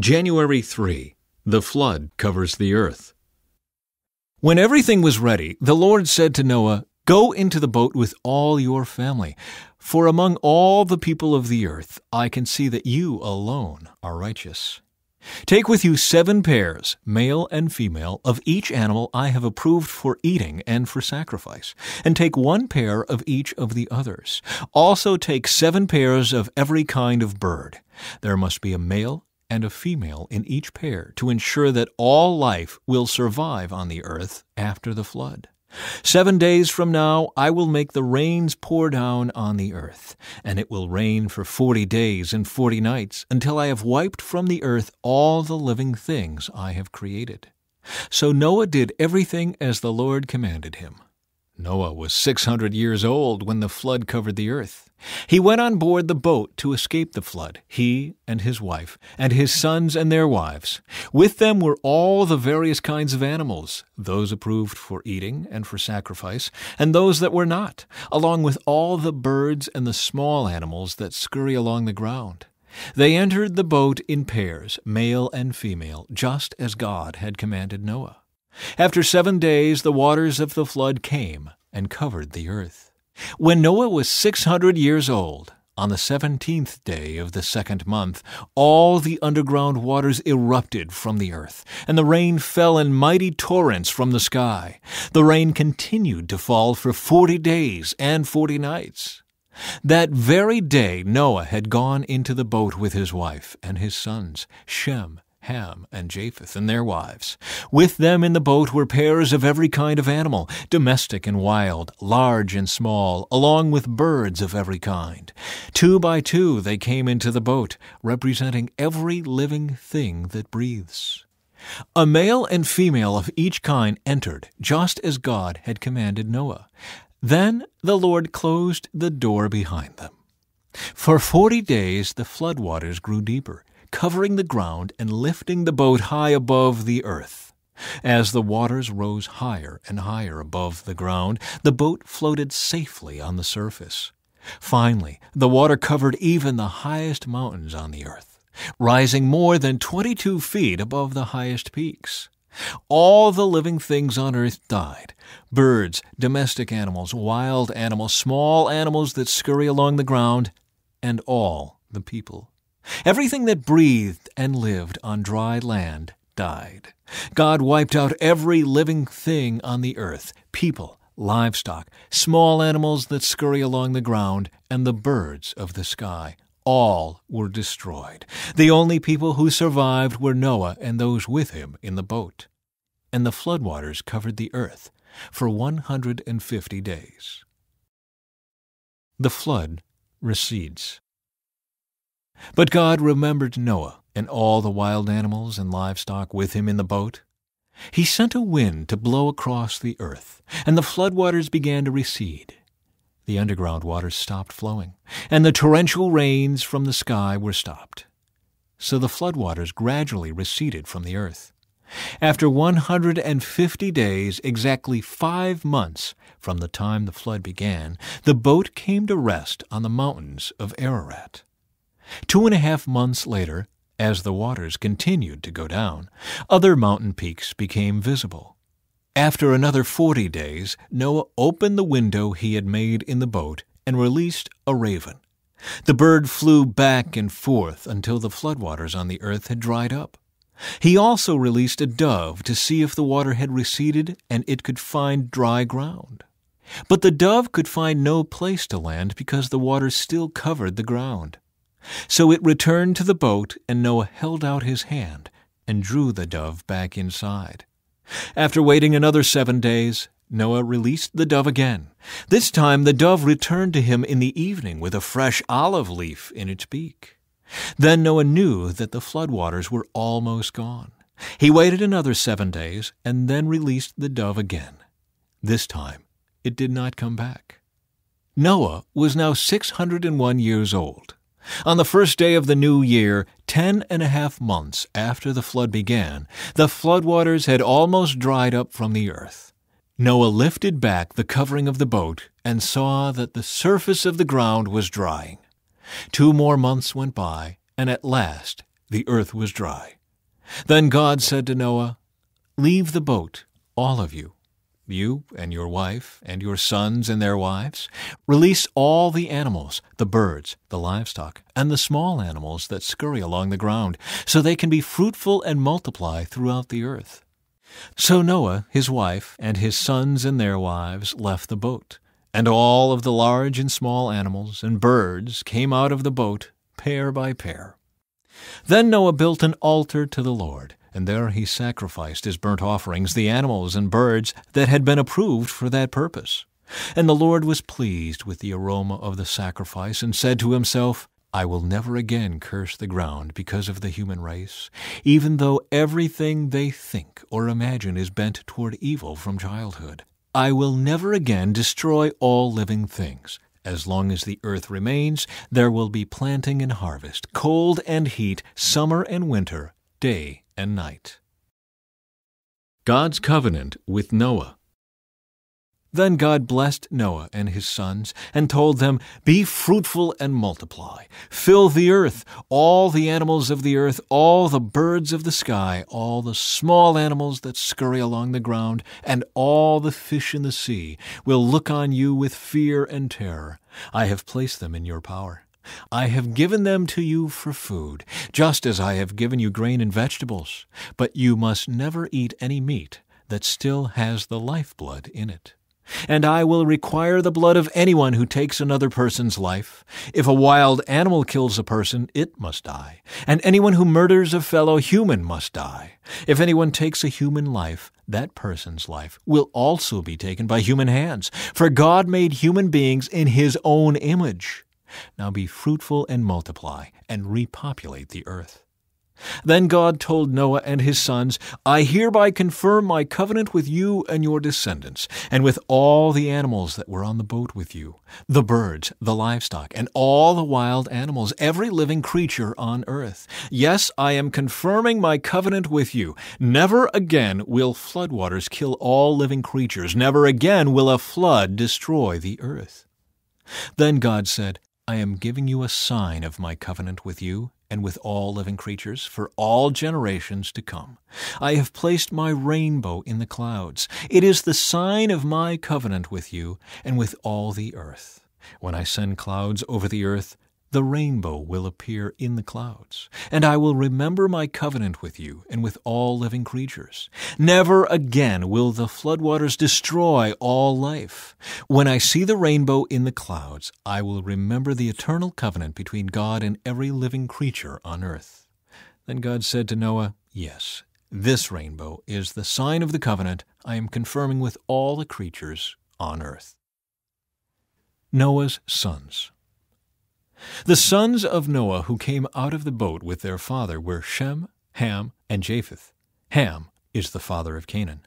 January 3. The flood covers the earth. When everything was ready, the Lord said to Noah, "Go into the boat with all your family, for among all the people of the earth I can see that you alone are righteous. Take with you 7 pairs, male and female, of each animal I have approved for eating and for sacrifice, and take 1 pair of each of the others. Also take 7 pairs of every kind of bird. There must be a male and a female in each pair to ensure that all life will survive on the earth after the flood. 7 days from now I will make the rains pour down on the earth, and it will rain for 40 days and 40 nights until I have wiped from the earth all the living things I have created." So Noah did everything as the Lord commanded him. Noah was 600 years old when the flood covered the earth. He went on board the boat to escape the flood, he and his wife, and his sons and their wives. With them were all the various kinds of animals, those approved for eating and for sacrifice, and those that were not, along with all the birds and the small animals that scurry along the ground. They entered the boat in pairs, male and female, just as God had commanded Noah. After 7 days, the waters of the flood came and covered the earth. When Noah was 600 years old, on the 17th day of the 2nd month, all the underground waters erupted from the earth, and the rain fell in mighty torrents from the sky. The rain continued to fall for 40 days and 40 nights. That very day Noah had gone into the boat with his wife and his sons, Shem, Ham, and Japheth, and their wives. With them in the boat were pairs of every kind of animal, domestic and wild, large and small, along with birds of every kind. 2 by 2 they came into the boat, representing every living thing that breathes. A male and female of each kind entered, just as God had commanded Noah. Then the Lord closed the door behind them. For 40 days the floodwaters grew deeper, covering the ground and lifting the boat high above the earth. As the waters rose higher and higher above the ground, the boat floated safely on the surface. Finally, the water covered even the highest mountains on the earth, rising more than 22 feet above the highest peaks. All the living things on earth died: birds, domestic animals, wild animals, small animals that scurry along the ground, and all the people. Everything that breathed and lived on dry land died. God wiped out every living thing on the earth: people, livestock, small animals that scurry along the ground, and the birds of the sky. All were destroyed. The only people who survived were Noah and those with him in the boat. And the floodwaters covered the earth for 150 days. The flood recedes. But God remembered Noah and all the wild animals and livestock with him in the boat. He sent a wind to blow across the earth, and the floodwaters began to recede. The underground waters stopped flowing, and the torrential rains from the sky were stopped. So the floodwaters gradually receded from the earth. After 150 days, exactly 5 months from the time the flood began, the boat came to rest on the mountains of Ararat. 2.5 months later, as the waters continued to go down, other mountain peaks became visible. After another 40 days, Noah opened the window he had made in the boat and released a raven. The bird flew back and forth until the floodwaters on the earth had dried up. He also released a dove to see if the water had receded and it could find dry ground. But the dove could find no place to land because the waters still covered the ground. So it returned to the boat, and Noah held out his hand and drew the dove back inside. After waiting another 7 days, Noah released the dove again. This time the dove returned to him in the evening with a fresh olive leaf in its beak. Then Noah knew that the floodwaters were almost gone. He waited another 7 days and then released the dove again. This time it did not come back. Noah was now 601 years old. On the first day of the new year, 10.5 months after the flood began, the floodwaters had almost dried up from the earth. Noah lifted back the covering of the boat and saw that the surface of the ground was drying. 2 more months went by, and at last the earth was dry. Then God said to Noah, "Leave the boat, all of you, you and your wife and your sons and their wives. Release all the animals, the birds, the livestock, and the small animals that scurry along the ground, so they can be fruitful and multiply throughout the earth." So Noah, his wife, and his sons and their wives left the boat, and all of the large and small animals and birds came out of the boat, pair by pair. Then Noah built an altar to the Lord, and there he sacrificed his burnt offerings, the animals and birds that had been approved for that purpose. And the Lord was pleased with the aroma of the sacrifice and said to himself, "I will never again curse the ground because of the human race, even though everything they think or imagine is bent toward evil from childhood. I will never again destroy all living things. As long as the earth remains, there will be planting and harvest, cold and heat, summer and winter, day and night." God's covenant with Noah. Then God blessed Noah and his sons and told them, "Be fruitful and multiply. Fill the earth, all the animals of the earth, all the birds of the sky, all the small animals that scurry along the ground, and all the fish in the sea will look on you with fear and terror. I have placed them in your power. I have given them to you for food, just as I have given you grain and vegetables. But you must never eat any meat that still has the lifeblood in it. And I will require the blood of anyone who takes another person's life. If a wild animal kills a person, it must die. And anyone who murders a fellow human must die. If anyone takes a human life, that person's life will also be taken by human hands. For God made human beings in His own image. Now be fruitful and multiply, and repopulate the earth." Then God told Noah and his sons, "I hereby confirm my covenant with you and your descendants, and with all the animals that were on the boat with you, the birds, the livestock, and all the wild animals, every living creature on earth. Yes, I am confirming my covenant with you. Never again will floodwaters kill all living creatures. Never again will a flood destroy the earth." Then God said, "I am giving you a sign of my covenant with you and with all living creatures for all generations to come. I have placed my rainbow in the clouds. It is the sign of my covenant with you and with all the earth. When I send clouds over the earth, the rainbow will appear in the clouds, and I will remember my covenant with you and with all living creatures. Never again will the floodwaters destroy all life. When I see the rainbow in the clouds, I will remember the eternal covenant between God and every living creature on earth." Then God said to Noah, "Yes, this rainbow is the sign of the covenant I am confirming with all the creatures on earth." Noah's sons. The sons of Noah who came out of the boat with their father were Shem, Ham, and Japheth. Ham is the father of Canaan.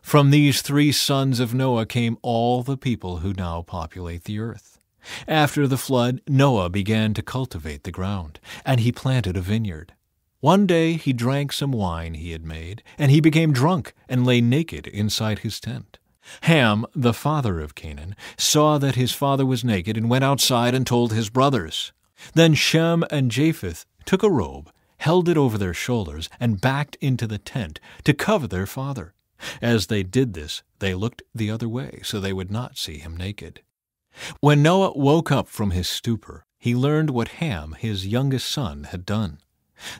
From these three sons of Noah came all the people who now populate the earth. After the flood, Noah began to cultivate the ground, and he planted a vineyard. One day he drank some wine he had made, and he became drunk and lay naked inside his tent. Ham, the father of Canaan, saw that his father was naked and went outside and told his brothers. Then Shem and Japheth took a robe, held it over their shoulders, and backed into the tent to cover their father. As they did this, they looked the other way so they would not see him naked. When Noah woke up from his stupor, he learned what Ham, his youngest son, had done.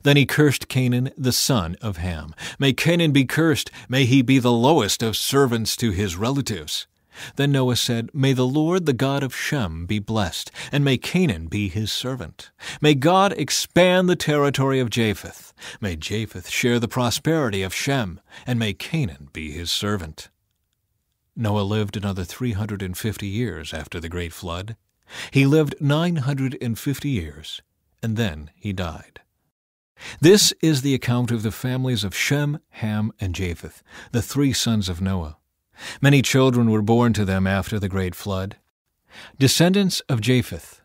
Then he cursed Canaan, the son of Ham. "May Canaan be cursed. May he be the lowest of servants to his relatives." Then Noah said, "May the Lord, the God of Shem, be blessed, and may Canaan be his servant. May God expand the territory of Japheth. May Japheth share the prosperity of Shem, and may Canaan be his servant." Noah lived another 350 years after the great flood. He lived 950 years, and then he died. This is the account of the families of Shem, Ham, and Japheth, the three sons of Noah. Many children were born to them after the great flood. Descendants of Japheth.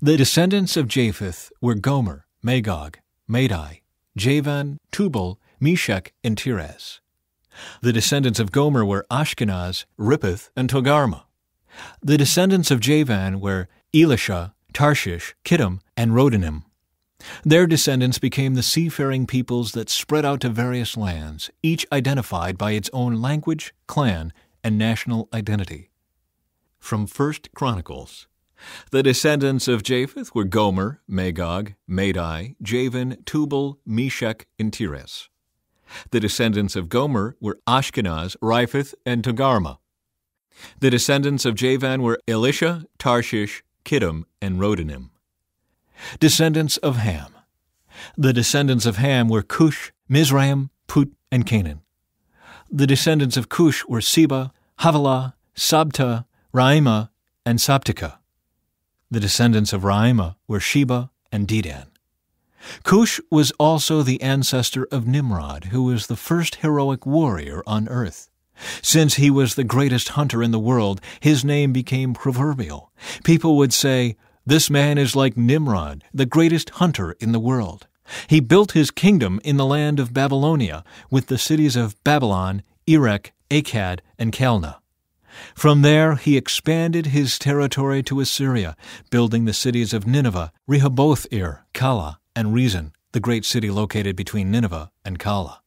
The descendants of Japheth were Gomer, Magog, Madai, Javan, Tubal, Meshech, and Tiras. The descendants of Gomer were Ashkenaz, Riphath, and Togarmah. The descendants of Javan were Elisha, Tarshish, Kittim, and Rodanim. Their descendants became the seafaring peoples that spread out to various lands, each identified by its own language, clan, and national identity. From 1 Chronicles. The descendants of Japheth were Gomer, Magog, Madai, Javan, Tubal, Meshech, and Tiras. The descendants of Gomer were Ashkenaz, Riphath, and Togarmah. The descendants of Javan were Elisha, Tarshish, Kittim, and Rodanim. Descendants of Ham. The descendants of Ham were Cush, Mizraim, Put, and Canaan. The descendants of Cush were Seba, Havilah, Sabta, Raamah, and Sabtika. The descendants of Raamah were Sheba and Dedan. Cush was also the ancestor of Nimrod, who was the first heroic warrior on earth. Since he was the greatest hunter in the world, his name became proverbial. People would say, "This man is like Nimrod, the greatest hunter in the world. He built his kingdom in the land of Babylonia, with the cities of Babylon, Erech, Akkad, and Kalna. From there he expanded his territory to Assyria, building the cities of Nineveh, Rehoboth-ir, Kala, and Rezin, the great city located between Nineveh and Kala."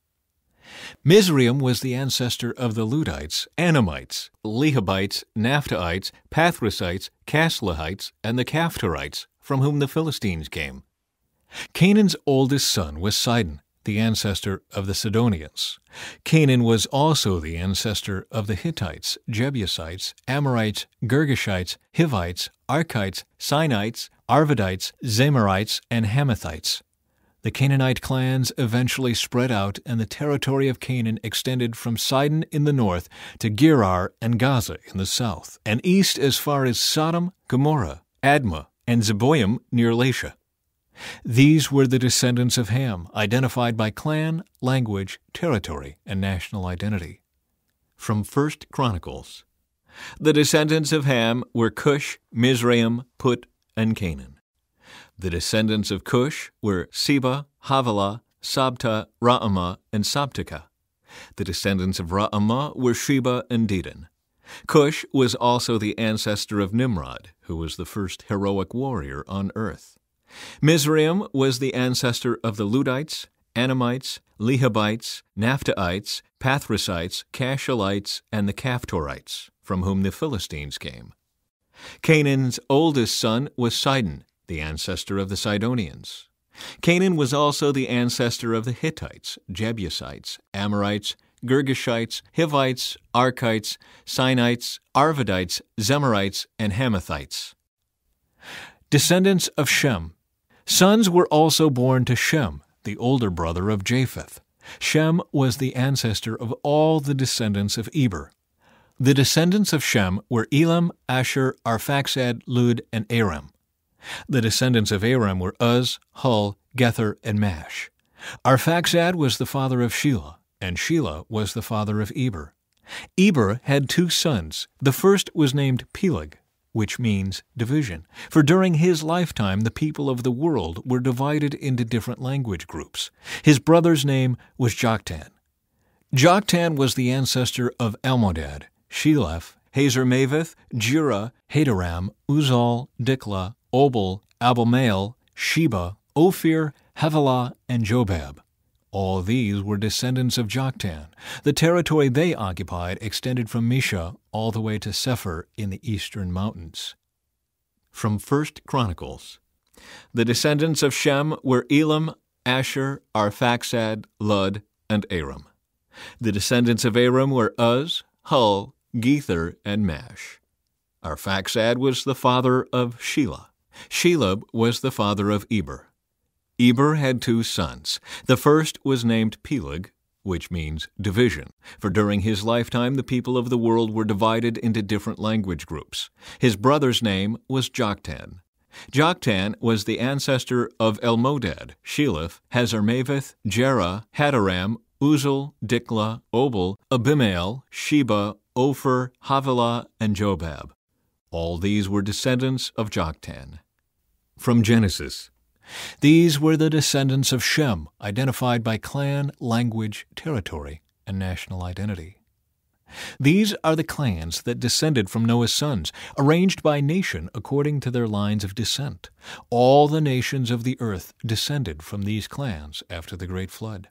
Mizraim was the ancestor of the Ludites, Anamites, Lehabites, Naphtaites, Pathrusites, Casluhites, and the Caphtorites, from whom the Philistines came. Canaan's oldest son was Sidon, the ancestor of the Sidonians. Canaan was also the ancestor of the Hittites, Jebusites, Amorites, Girgashites, Hivites, Arkites, Sinites, Arvadites, Zemarites, and Hamathites. The Canaanite clans eventually spread out, and the territory of Canaan extended from Sidon in the north to Gerar and Gaza in the south, and east as far as Sodom, Gomorrah, Admah, and Zeboim near Lasha. These were the descendants of Ham, identified by clan, language, territory, and national identity. From 1 Chronicles. The descendants of Ham were Cush, Mizraim, Put, and Canaan. The descendants of Cush were Seba, Havilah, Sabta, Raamah, and Sabtika. The descendants of Raamah were Sheba and Dedan. Cush was also the ancestor of Nimrod, who was the first heroic warrior on earth. Mizraim was the ancestor of the Ludites, Anamites, Lehabites, Naphtaites, Pathrusites, Casluhites, and the Caphtorites, from whom the Philistines came. Canaan's oldest son was Sidon, the ancestor of the Sidonians. Canaan was also the ancestor of the Hittites, Jebusites, Amorites, Girgashites, Hivites, Arkites, Sinites, Arvadites, Zemarites, and Hamathites. Descendants of Shem. Sons were also born to Shem, the older brother of Japheth. Shem was the ancestor of all the descendants of Eber. The descendants of Shem were Elam, Asher, Arphaxad, Lud, and Aram. The descendants of Aram were Uz, Hul, Gether, and Mash. Arphaxad was the father of Shelah, and Shelah was the father of Eber. Eber had two sons. The first was named Peleg, which means division, for during his lifetime the people of the world were divided into different language groups. His brother's name was Joktan. Joktan was the ancestor of Almodad, Sheleph, Hazarmaveth, Jura, Hadaram, Uzal, Dikla, Obal, Abimael, Sheba, Ophir, Havilah, and Jobab. All these were descendants of Joktan. The territory they occupied extended from Mesha all the way to Sefer in the eastern mountains. From 1 Chronicles. The descendants of Shem were Elam, Asher, Arphaxad, Lud, and Aram. The descendants of Aram were Uz, Hul, Gether, and Mash. Arphaxad was the father of Shelah. Shelah was the father of Eber. Eber had two sons. The first was named Peleg, which means division, for during his lifetime the people of the world were divided into different language groups. His brother's name was Joktan. Joktan was the ancestor of Elmodad, Sheleph, Hazarmaveth, Jerah, Hadaram, Uzal, Dikla, Obal, Abimael, Sheba, Ophir, Havilah, and Jobab. All these were descendants of Joktan. From Genesis. These were the descendants of Shem, identified by clan, language, territory, and national identity. These are the clans that descended from Noah's sons, arranged by nation according to their lines of descent. All the nations of the earth descended from these clans after the great flood.